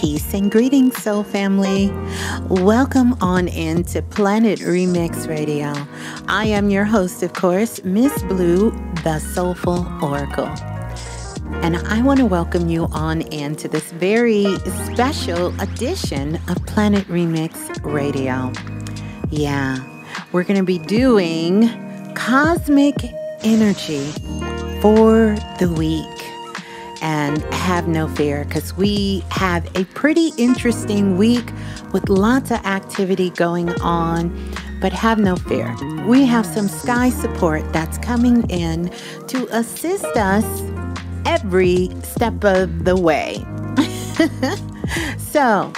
Peace and greetings, soul family. Welcome on into Planet Remix Radio. I am your host, of course, Miss Blue, the Soulful Oracle. And I want to welcome you on into this very special edition of Planet Remix Radio. Yeah, we're going to be doing cosmic energy for the week. And have no fear, because we have a pretty interesting week with lots of activity going on. But have no fear, we have some sky support that's coming in to assist us every step of the way. So,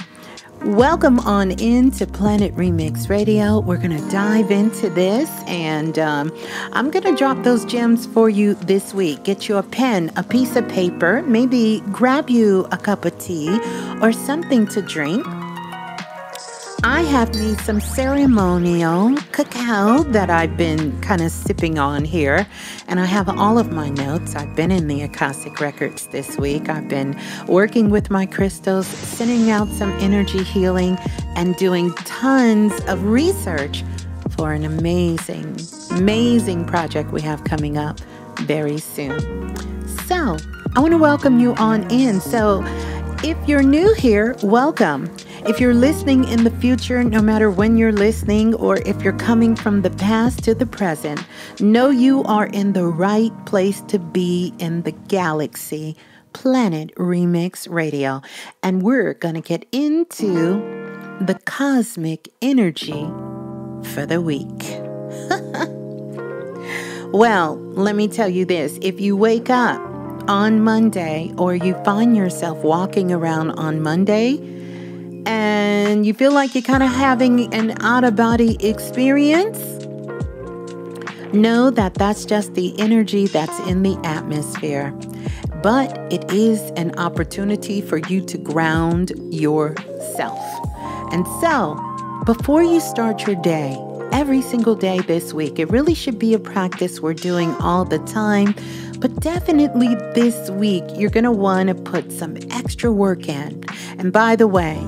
welcome on into Planet Remix Radio. We're going to dive into this, and I'm going to drop those gems for you this week. Get you a pen, a piece of paper, maybe grab you a cup of tea or something to drink. I have me some ceremonial cacao that I've been kind of sipping on here, and I have all of my notes. I've been in the Akashic Records this week. I've been working with my crystals, sending out some energy healing, and doing tons of research for an amazing, amazing project we have coming up very soon. So I want to welcome you on in. So if you're new here, welcome. If you're listening in the future, no matter when you're listening, or if you're coming from the past to the present, know you are in the right place to be in the galaxy, Planet Remix Radio. And we're going to get into the cosmic energy for the week. Well, let me tell you this. If you wake up on Monday, or you find yourself walking around on Monday, and you feel like you're kind of having an out-of-body experience, know that that's just the energy that's in the atmosphere. But it is an opportunity for you to ground yourself. And so, before you start your day, every single day this week, it really should be a practice we're doing all the time. But definitely this week, you're going to want to put some extra work in. And by the way,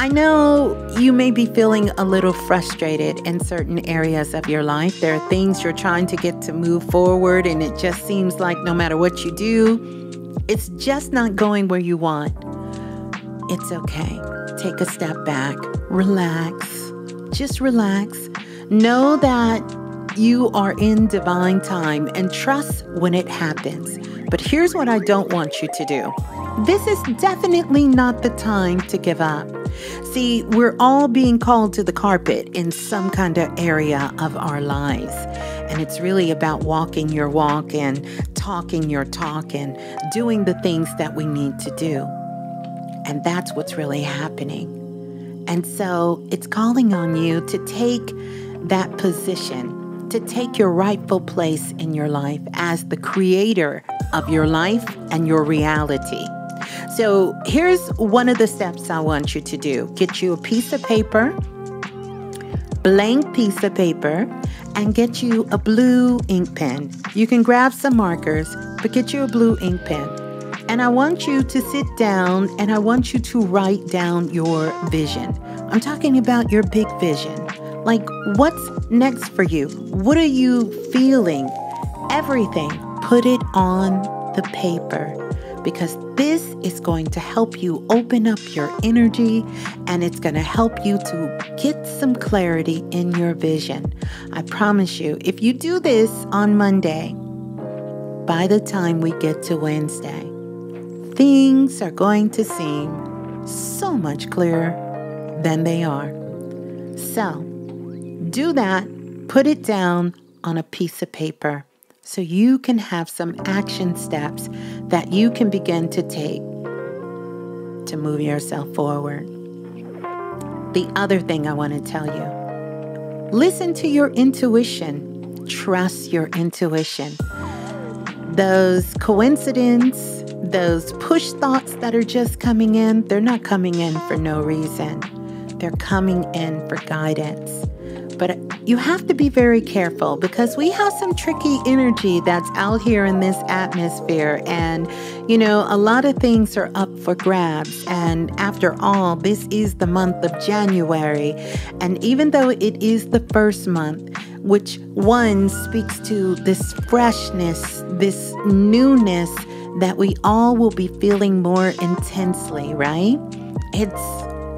I know you may be feeling a little frustrated in certain areas of your life. There are things you're trying to get to move forward, and it just seems like no matter what you do, it's just not going where you want. It's okay. Take a step back. Relax. Just relax. Know that you are in divine time, and trust when it happens. But here's what I don't want you to do. This is definitely not the time to give up. See, we're all being called to the carpet in some kind of area of our lives. And it's really about walking your walk and talking your talk and doing the things that we need to do. And that's what's really happening. And so it's calling on you to take that position, to take your rightful place in your life as the creator of your life and your reality. So here's one of the steps I want you to do. Get you a piece of paper, blank piece of paper, and get you a blue ink pen. You can grab some markers, but get you a blue ink pen. And I want you to sit down, and I want you to write down your vision. I'm talking about your big vision. Like, what's next for you? What are you feeling? Everything. Put it on the paper, because this is going to help you open up your energy, and it's going to help you to get some clarity in your vision. I promise you, if you do this on Monday, by the time we get to Wednesday, things are going to seem so much clearer than they are. So do that. Put it down on a piece of paper, so you can have some action steps that you can begin to take to move yourself forward. The other thing I want to tell you, listen to your intuition. Trust your intuition. Those coincidences, those push thoughts that are just coming in, they're not coming in for no reason. They're coming in for guidance. but you have to be very careful because we have some tricky energy that's out here in this atmosphere. And, you know, a lot of things are up for grabs. And after all, this is the month of January. And even though it is the first month, which one speaks to this freshness, this newness that we all will be feeling more intensely, right? It's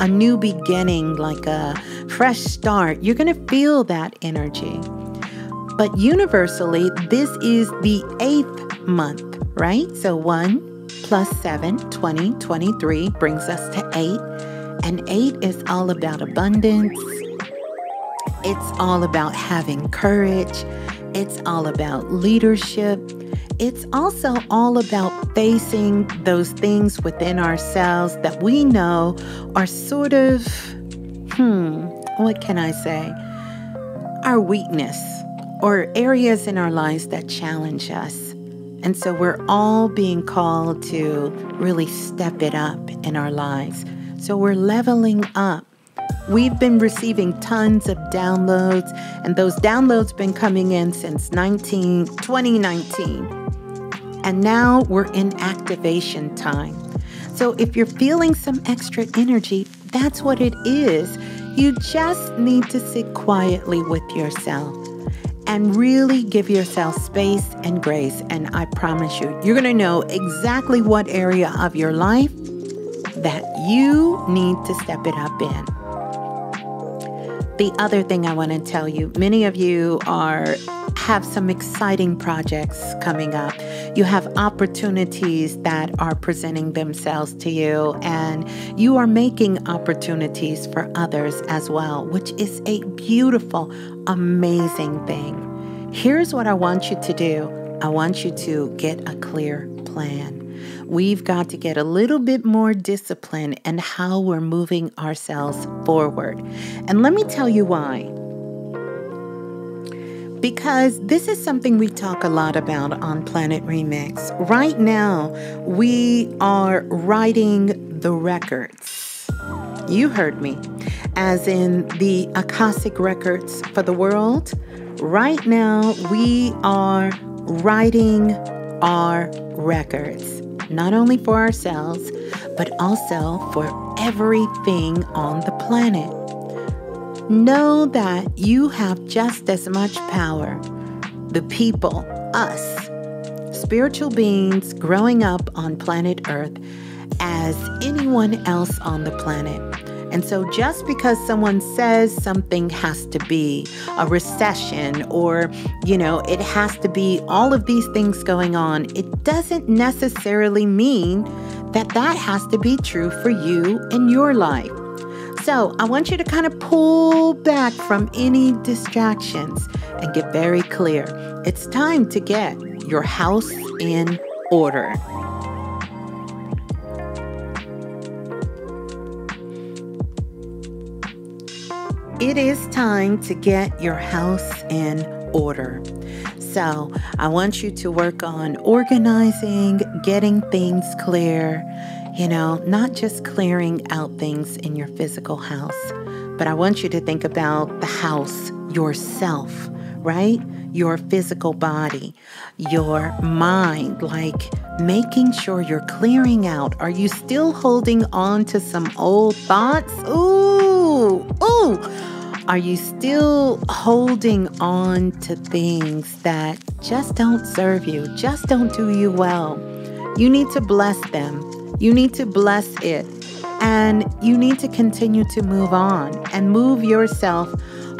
a new beginning, like a fresh start. You're going to feel that energy. But universally, this is the 8th month, right? So 1 plus 7, 20, 23 brings us to 8. And 8 is all about abundance. It's all about having courage. It's all about leadership. It's also all about facing those things within ourselves that we know are sort of, what can I say? Our weakness or areas in our lives that challenge us. And so we're all being called to really step it up in our lives. So we're leveling up. We've been receiving tons of downloads, and those downloads been coming in since 2019. And now we're in activation time. So if you're feeling some extra energy, that's what it is. You just need to sit quietly with yourself and really give yourself space and grace. And I promise you, you're going to know exactly what area of your life that you need to step it up in. The other thing I want to tell you, many of you have some exciting projects coming up. You have opportunities that are presenting themselves to you, and you are making opportunities for others as well, which is a beautiful, amazing thing. Here's what I want you to do. I want you to get a clear plan. We've got to get a little bit more discipline in how we're moving ourselves forward. And let me tell you why. Because this is something we talk a lot about on Planet Remix. Right now, we are writing the records. You heard me. As in the Akashic Records for the world. Right now, we are writing our records. Not only for ourselves, but also for everything on the planet. Know that you have just as much power, the people, us, spiritual beings growing up on planet Earth, as anyone else on the planet. And so just because someone says something has to be a recession or, you know, it has to be all of these things going on, it doesn't necessarily mean that that has to be true for you in your life. So I want you to kind of pull back from any distractions and get very clear. It's time to get your house in order. It is time to get your house in order. So I want you to work on organizing, getting things clear, you know, not just clearing out things in your physical house, but I want you to think about the house, yourself, right? Your physical body, your mind, like making sure you're clearing out. Are you still holding on to some old thoughts? Ooh. Are you still holding on to things that just don't serve you, just don't do you well? You need to bless them. You need to bless it. And you need to continue to move on and move yourself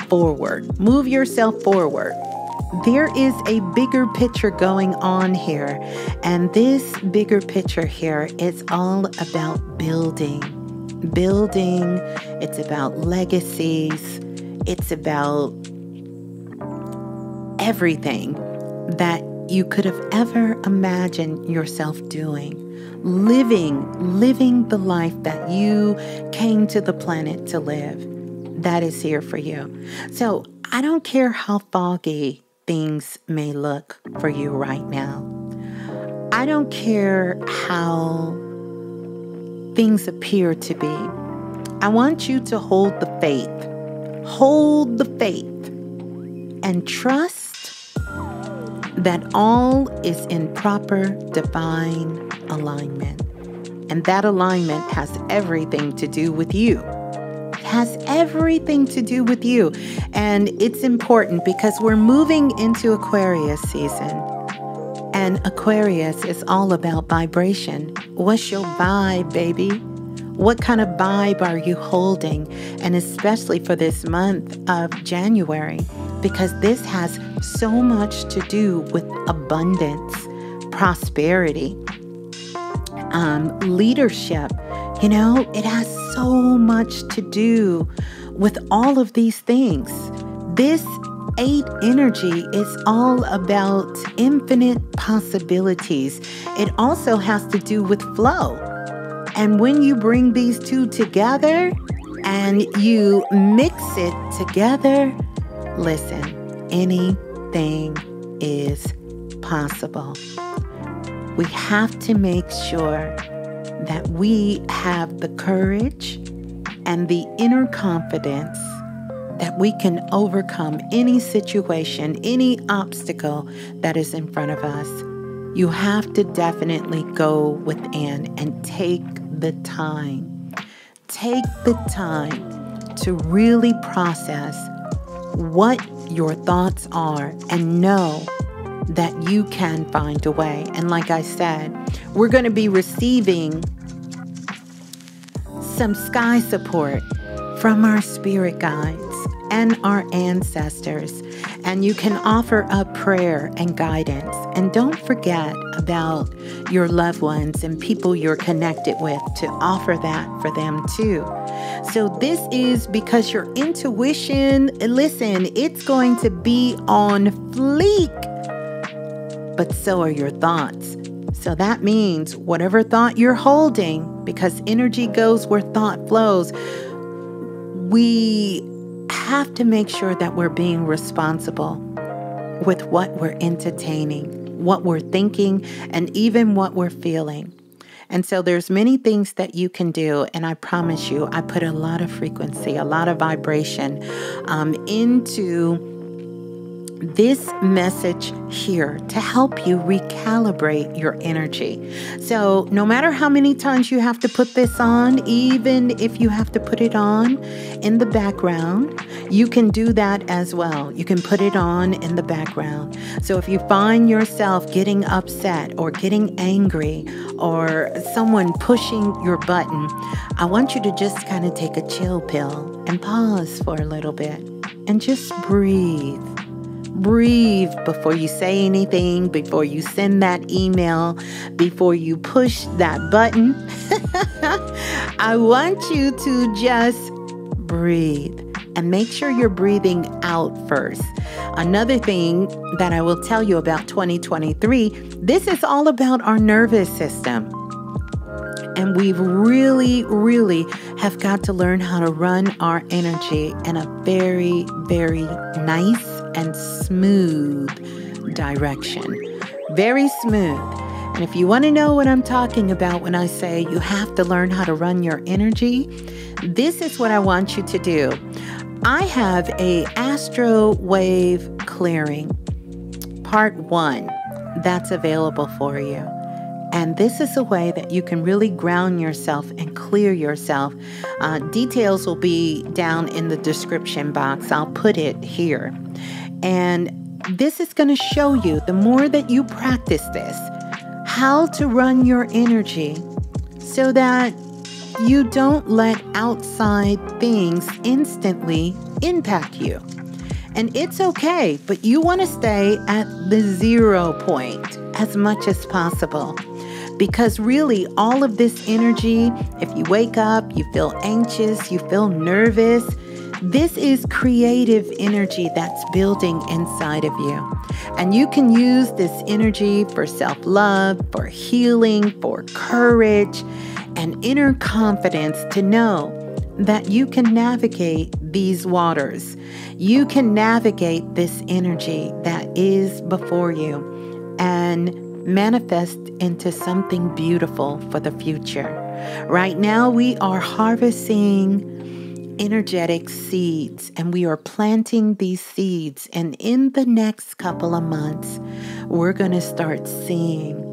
forward. Move yourself forward. There is a bigger picture going on here. And this bigger picture here is all about building. Building, it's about legacies, it's about everything that you could have ever imagined yourself doing. Living the life that you came to the planet to live. That is here for you. So I don't care how foggy things may look for you right now. I don't care how things appear to be. I want you to hold the faith. Hold the faith. and trust that all is in proper divine alignment. And that alignment has everything to do with you. It has everything to do with you. And it's important because we're moving into Aquarius season. And Aquarius is all about vibration. What's your vibe, baby? What kind of vibe are you holding? And especially for this month of January, because this has so much to do with abundance, prosperity, leadership. You know, it has so much to do with all of these things. This 8 energy is all about infinite possibilities. It also has to do with flow. And when you bring these two together and you mix it together, listen, anything is possible. We have to make sure that we have the courage and the inner confidence that we can overcome any situation, any obstacle that is in front of us. You have to definitely go within and take the time. Take the time to really process what your thoughts are and know that you can find a way. And like I said, we're going to be receiving some sky support from our spirit guides and our ancestors, and you can offer up prayer and guidance. And don't forget about your loved ones and people you're connected with to offer that for them too. So this is because your intuition, listen, it's going to be on fleek, but so are your thoughts. So that means whatever thought you're holding, because energy goes where thought flows, we have to make sure that we're being responsible with what we're entertaining, what we're thinking, and even what we're feeling. And so there's many things that you can do. And I promise you, I put a lot of frequency, a lot of vibration into this message here to help you recalibrate your energy. So no matter how many times you have to put this on, even if you have to put it on in the background, you can do that as well. You can put it on in the background. So if you find yourself getting upset or getting angry or someone pushing your button, I want you to just kind of take a chill pill and pause for a little bit and just breathe. Breathe before you say anything, before you send that email, before you push that button. I want you to just breathe and make sure you're breathing out first. Another thing that I will tell you about 2023, this is all about our nervous system. And we really have got to learn how to run our energy in a very, very nice and smooth direction. Very smooth. And if you want to know what I'm talking about when I say you have to learn how to run your energy, this is what I want you to do. I have a Astral Wave Clearing Part 1 that's available for you. And this is a way that you can really ground yourself and clear yourself. Details will be down in the description box. I'll put it here. And this is going to show you, the more that you practice this, how to run your energy so that you don't let outside things instantly impact you. And it's okay, but you want to stay at the 0 point as much as possible. Because really, all of this energy, if you wake up, you feel anxious, you feel nervous, this is creative energy that's building inside of you. And you can use this energy for self-love, for healing, for courage, and inner confidence to know that you can navigate these waters. You can navigate this energy that is before you and manifest into something beautiful for the future. Right now, we are harvesting energetic seeds, and we are planting these seeds. And in the next couple of months, we're going to start seeing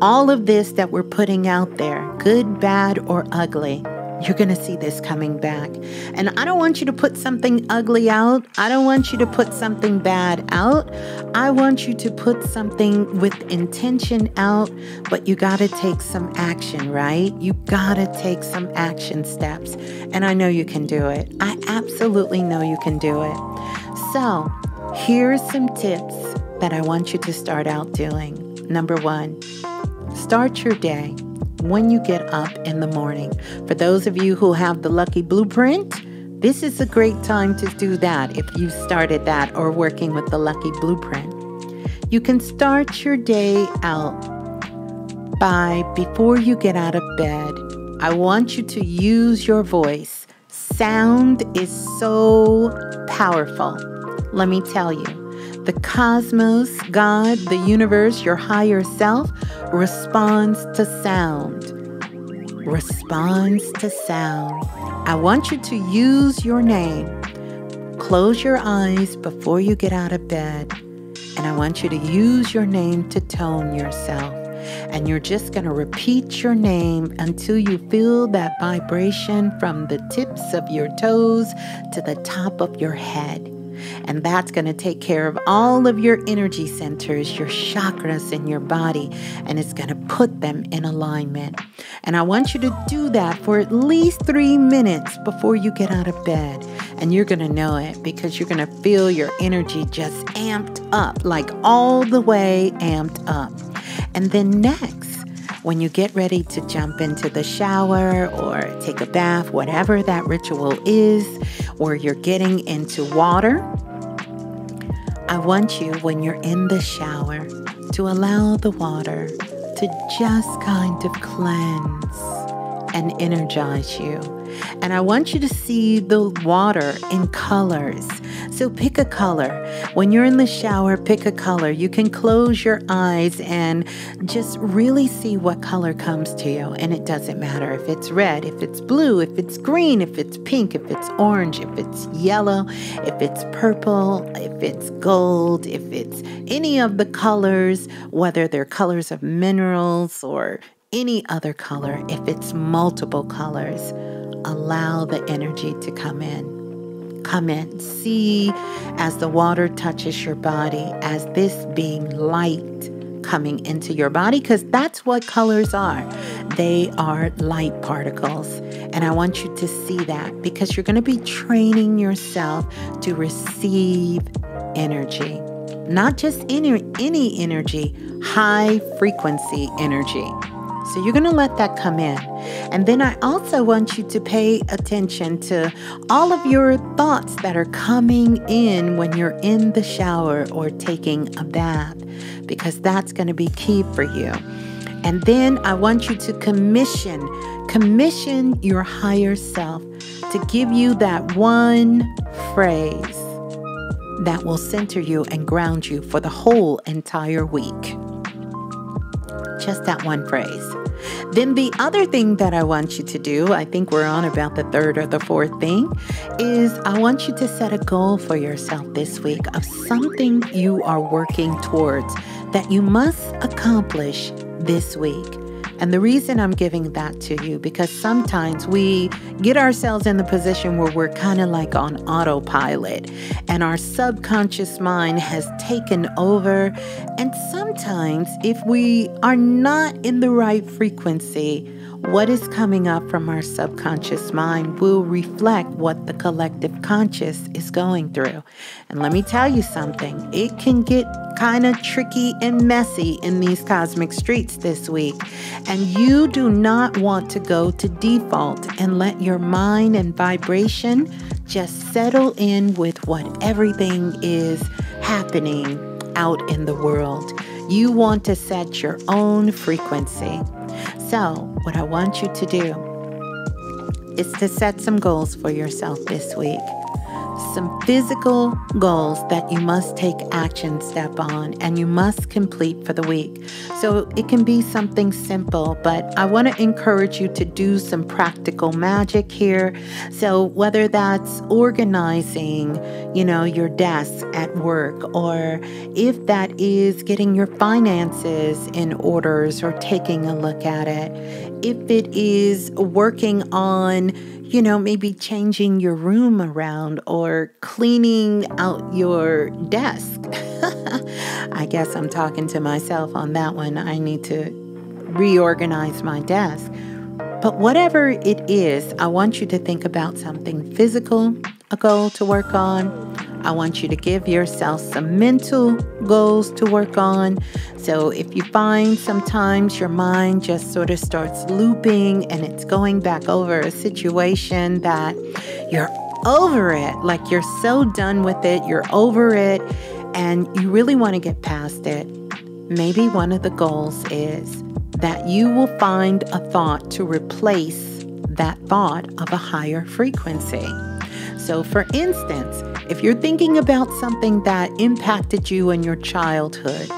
all of this that we're putting out there, good, bad, or ugly. You're going to see this coming back. And I don't want you to put something ugly out. I don't want you to put something bad out. I want you to put something with intention out, but you got to take some action, right? You got to take some action steps. And I know you can do it. I absolutely know you can do it. So here's some tips that I want you to start out doing. Number one, start your day when you get up in the morning. For those of you who have the Lucky Blueprint, this is a great time to do that if you started that or working with the Lucky Blueprint. You can start your day out by, before you get out of bed, I want you to use your voice. Sound is so powerful. Let me tell you. The cosmos, God, the universe, your higher self responds to sound. Responds to sound. I want you to use your name. Close your eyes before you get out of bed. And I want you to use your name to tone yourself. And you're just going to repeat your name until you feel that vibration from the tips of your toes to the top of your head. And that's going to take care of all of your energy centers, your chakras in your body, and it's going to put them in alignment. And I want you to do that for at least 3 minutes before you get out of bed. And you're going to know it because you're going to feel your energy just amped up, like all the way amped up. And then next, when you get ready to jump into the shower or take a bath, whatever that ritual is, or you're getting into water, I want you, when you're in the shower, to allow the water to just kind of cleanse and energize you. And I want you to see the water in colors. So pick a color. When you're in the shower, pick a color. You can close your eyes and just really see what color comes to you. And it doesn't matter if it's red, if it's blue, if it's green, if it's pink, if it's orange, if it's yellow, if it's purple, if it's gold, if it's any of the colors, whether they're colors of minerals or any other color, if it's multiple colors. Allow the energy to come in. Come in. See as the water touches your body, as this being light coming into your body, because that's what colors are. They are light particles. And I want you to see that because you're going to be training yourself to receive energy. Not just any energy, high frequency energy. So you're going to let that come in. And then I also want you to pay attention to all of your thoughts that are coming in when you're in the shower or taking a bath, because that's going to be key for you. And then I want you to commission your higher self to give you that one phrase that will center you and ground you for the whole entire week. Just that one phrase. Then the other thing that I want you to do, I think we're on about the third or the fourth thing, is I want you to set a goal for yourself this week of something you are working towards that you must accomplish this week. And the reason I'm giving that to you, because sometimes we get ourselves in the position where we're kind of like on autopilot and our subconscious mind has taken over. And sometimes if we are not in the right frequency, what is coming up from our subconscious mind will reflect what the collective conscious is going through. And let me tell you something, it can get kind of tricky and messy in these cosmic streets this week. And you do not want to go to default and let your mind and vibration just settle in with what everything is happening out in the world. You want to set your own frequency. So what I want you to do is to set some goals for yourself this week. some physical goals that you must take action step on and you must complete for the week. So it can be something simple, but I want to encourage you to do some practical magic here. So whether that's organizing, your desk at work, or if that is getting your finances in orders or taking a look at it, if it is working on maybe changing your room around or cleaning out your desk. I guess I'm talking to myself on that one. I need to reorganize my desk. But whatever it is, I want you to think about something physical, a goal to work on. I want you to give yourself some mental goals to work on. So if you find sometimes your mind just sort of starts looping and it's going back over a situation that you're over it, like you're so done with it, you're over it, and you really want to get past it, maybe one of the goals is that you will find a thought to replace that thought of a higher frequency. So for instance, if you're thinking about something that impacted you in your childhood,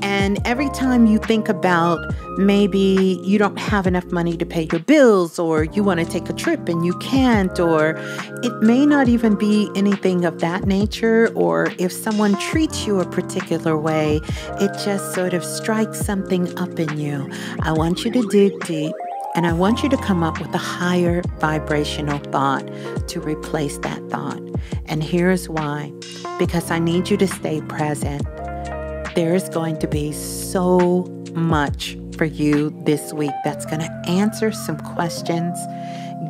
and every time you think about maybe you don't have enough money to pay your bills, or you want to take a trip and you can't, or it may not even be anything of that nature, or if someone treats you a particular way, it just sort of strikes something up in you. I want you to dig deep. And I want you to come up with a higher vibrational thought to replace that thought. And here's why. Because I need you to stay present. There is going to be so much for you this week that's going to answer some questions,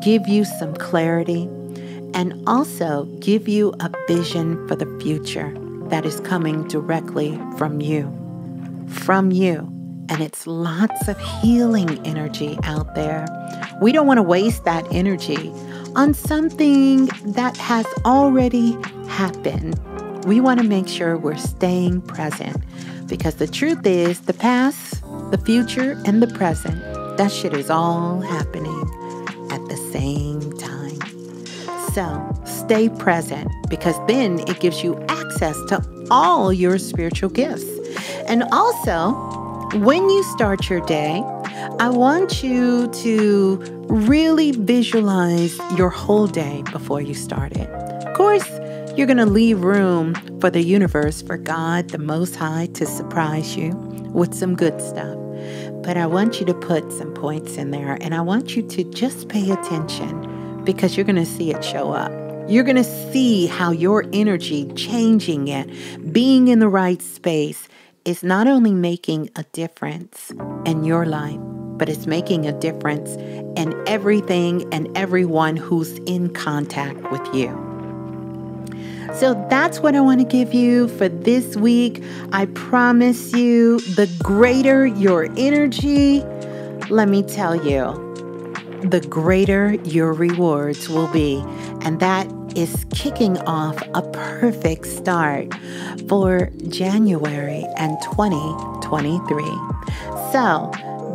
give you some clarity, and also give you a vision for the future that is coming directly from you. And it's lots of healing energy out there. We don't want to waste that energy on something that has already happened. We want to make sure we're staying present, because the truth is the past, the future, and the present, that shit is all happening at the same time. So stay present, because then it gives you access to all your spiritual gifts. And also, when you start your day, I want you to really visualize your whole day before you start it. Of course, you're going to leave room for the universe, for God, the Most High, to surprise you with some good stuff. But I want you to put some points in there, and I want you to just pay attention, because you're going to see it show up. You're going to see how your energy, changing it, being in the right space, it's not only making a difference in your life, but it's making a difference in everything and everyone who's in contact with you. So that's what I want to give you for this week. I promise you, the greater your energy, let me tell you, the greater your rewards will be. And that is kicking off a perfect start for January and 2023. So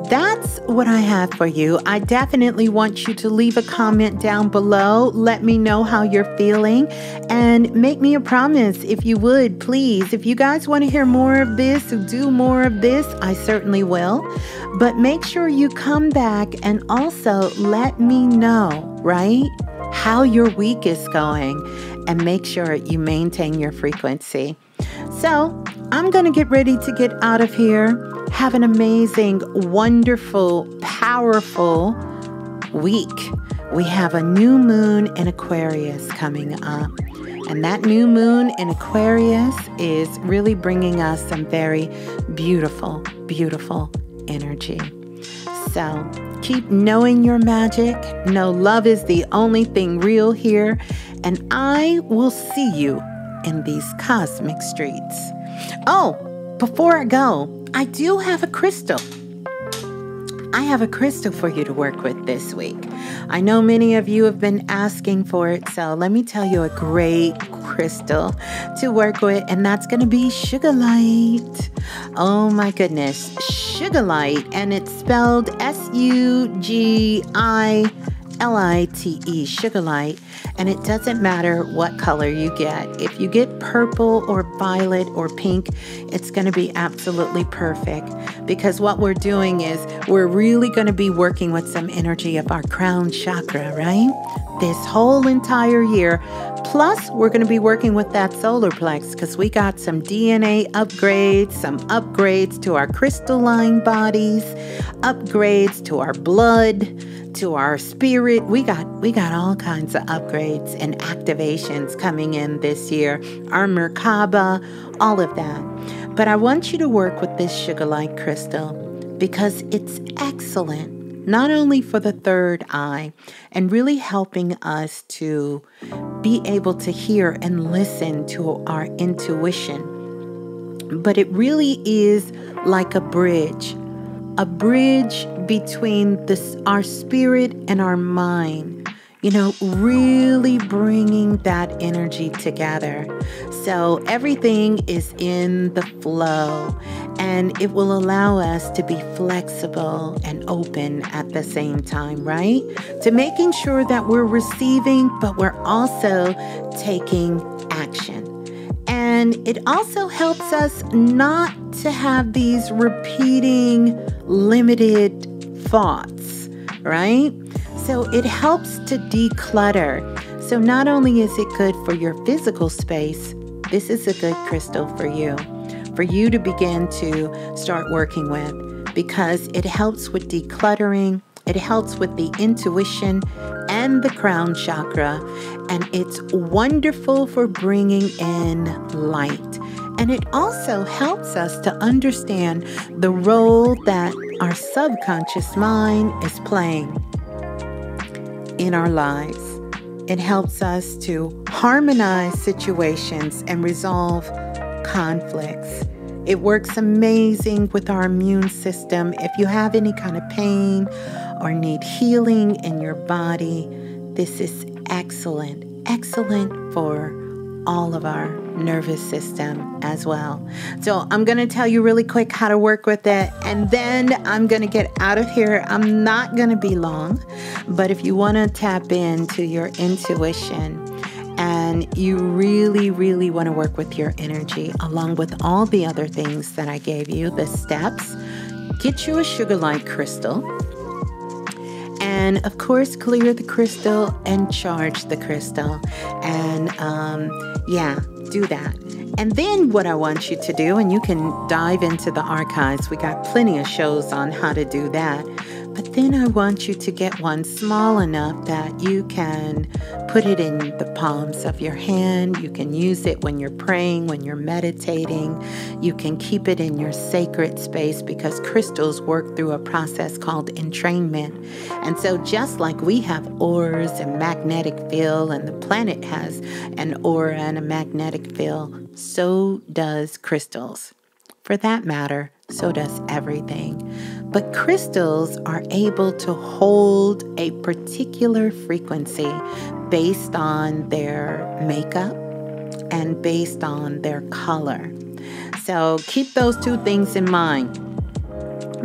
that's what I have for you. I definitely want you to leave a comment down below. Let me know how you're feeling, and make me a promise if you would, please. If you guys want to hear more of this, do more of this, I certainly will. But make sure you come back and also let me know, right, how your week is going, and make sure you maintain your frequency. So I'm going to get ready to get out of here. Have an amazing, wonderful, powerful week. We have a new moon in Aquarius coming up. And that new moon in Aquarius is really bringing us some very beautiful, beautiful energy. So keep knowing your magic. Know love is the only thing real here. And I will see you in these cosmic streets. Oh, before I go, I do have a crystal. I have a crystal for you to work with this week. I know many of you have been asking for it, so let me tell you a great crystal to work with, and that's going to be Sugilite. Oh my goodness, Sugilite, and it's spelled S-U-G-I-L-I-T-E. L-I-T-E, Sugilite, and it doesn't matter what color you get. If you get purple or violet or pink, it's going to be absolutely perfect, because what we're doing is we're really going to be working with some energy of our crown chakra, right? This whole entire year. Plus, we're going to be working with that solar plex, because we got some DNA upgrades, some upgrades to our crystalline bodies, upgrades to our blood, to our spirit. We got all kinds of upgrades and activations coming in this year. Our Merkaba, all of that. But I want you to work with this Sugilite crystal, because it's excellent. Not only for the third eye and really helping us to be able to hear and listen to our intuition, but it really is like a bridge between our spirit and our mind, you know, really bringing that energy together. So everything is in the flow, and it will allow us to be flexible and open at the same time, right? To making sure that we're receiving, but we're also taking action. And it also helps us not to have these repeating limited thoughts, right? So it helps to declutter. So not only is it good for your physical space, this is a good crystal for you to begin to start working with, because it helps with decluttering, it helps with the intuition and the crown chakra, and it's wonderful for bringing in light. And it also helps us to understand the role that our subconscious mind is playing in our lives. It helps us to harmonize situations and resolve conflicts. It works amazing with our immune system. If you have any kind of pain or need healing in your body, this is excellent, excellent for all of our nervous system as well. So I'm going to tell you really quick how to work with it, and then I'm going to get out of here. I'm not going to be long, but if you want to tap into your intuition, and you really, really want to work with your energy, along with all the other things that I gave you, the steps, get you a Sugilite crystal. And of course, clear the crystal and charge the crystal. And yeah, do that. And then what I want you to do, and you can dive into the archives. We got plenty of shows on how to do that. But then I want you to get one small enough that you can put it in the palms of your hand. You can use it when you're praying, when you're meditating. You can keep it in your sacred space, because crystals work through a process called entrainment. And so just like we have auras and magnetic field, and the planet has an aura and a magnetic field, so does crystals. For that matter, so does everything. But crystals are able to hold a particular frequency based on their makeup and based on their color. So keep those two things in mind.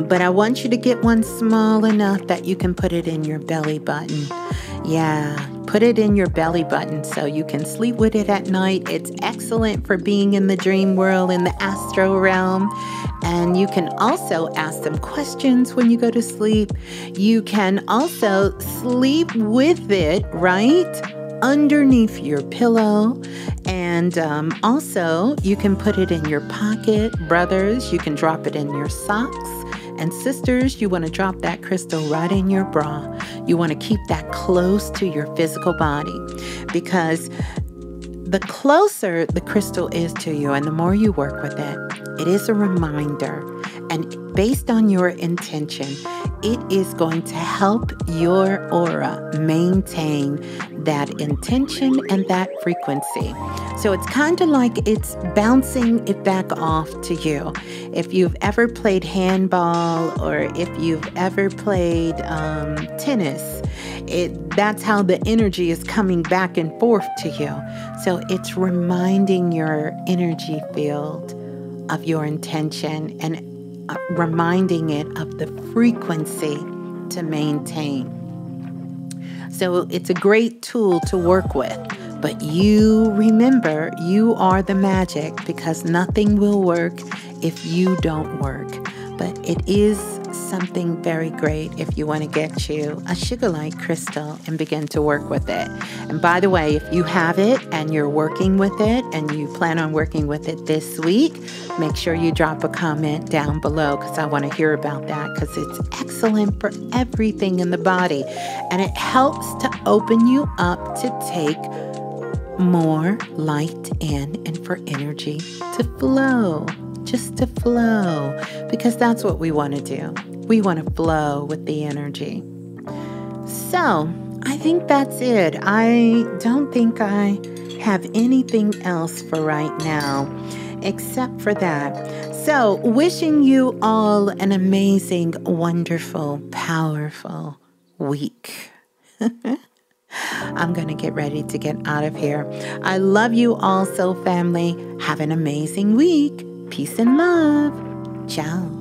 But I want you to get one small enough that you can put it in your belly button. Yeah. Put it in your belly button so you can sleep with it at night. It's excellent for being in the dream world, in the astral realm. And you can also ask some questions when you go to sleep. You can also sleep with it, right? Underneath your pillow. And also you can put it in your pocket. Brothers, you can drop it in your socks. And sisters, you want to drop that crystal right in your bra. You want to keep that close to your physical body, because the closer the crystal is to you and the more you work with it, it is a reminder. And based on your intention, it is going to help your aura maintain that intention and that frequency. So it's kind of like it's bouncing it back off to you. If you've ever played handball, or if you've ever played tennis, that's how the energy is coming back and forth to you. So it's reminding your energy field of your intention and reminding it of the frequency to maintain. So it's a great tool to work with. But you remember, you are the magic, because nothing will work if you don't work. But it is something very great if you want to get you a Sugilite crystal and begin to work with it. And by the way, if you have it and you're working with it and you plan on working with it this week, make sure you drop a comment down below, because I want to hear about that, because it's excellent for everything in the body. And it helps to open you up to take more light in and for energy to flow. Just to flow, because that's what we want to do. We want to flow with the energy. So I think that's it. I don't think I have anything else for right now, except for that. So wishing you all an amazing, wonderful, powerful week. I'm going to get ready to get out of here. I love you all so, family. Have an amazing week. Peace and love. Ciao.